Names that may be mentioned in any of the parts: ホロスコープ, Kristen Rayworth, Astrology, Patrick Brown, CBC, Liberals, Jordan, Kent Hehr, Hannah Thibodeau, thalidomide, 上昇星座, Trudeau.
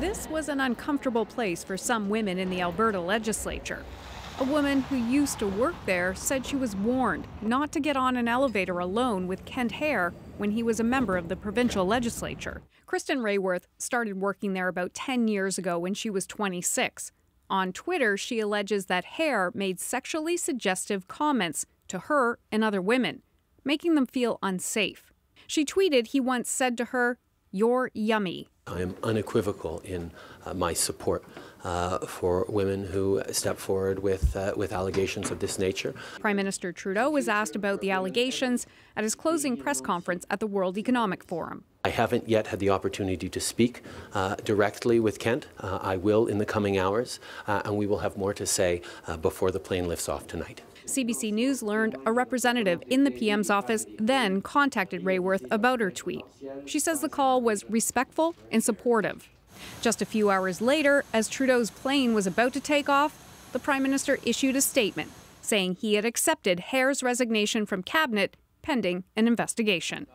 This was an uncomfortable place for some women in the Alberta legislature. A woman who used to work there said she was warned not to get on an elevator alone with Kent Hehr when he was a member of the provincial legislature. Kristen Rayworth started working there about 10 years ago when she was 26. On Twitter, she alleges that Hehr made sexually suggestive comments to her and other women, making them feel unsafe. She tweeted he once said to her, "You're yummy." I am unequivocal in my support for women who step forward with allegations of this nature. Prime Minister Trudeau was asked about the allegations at his closing press conference at the World Economic Forum. I haven't yet had the opportunity to speak directly with Kent. I will in the coming hours, and we will have more to say before the plane lifts off tonight. CBC News learned a representative in the PM's office then contacted Rayworth about her tweet. She says the call was respectful and supportive. Just a few hours later, as Trudeau's plane was about to take off, the Prime Minister issued a statement saying he had accepted Hehr's resignation from cabinet pending an investigation.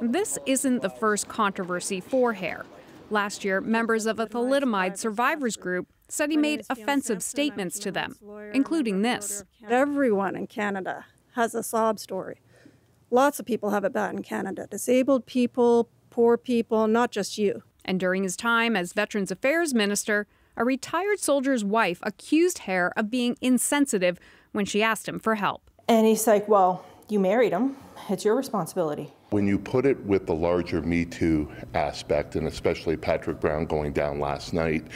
This isn't the first controversy for Hehr. Last year, members of a thalidomide survivors group said he made offensive statements to them, including this. Everyone in Canada has a sob story. Lots of people have it bad in Canada. Disabled people, poor people, not just you. And during his time as Veterans Affairs Minister, a retired soldier's wife accused Hehr of being insensitive when she asked him for help. And he's like, well, you married him. It's your responsibility. When you put it with the larger Me Too aspect, and especially Patrick Brown going down last night,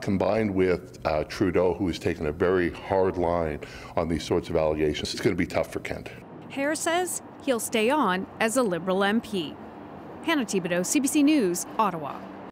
combined with Trudeau, who has taken a very hard line on these sorts of allegations, it's going to be tough for Kent. Hehr says he'll stay on as a Liberal MP. Hannah Thibodeau, CBC News, Ottawa.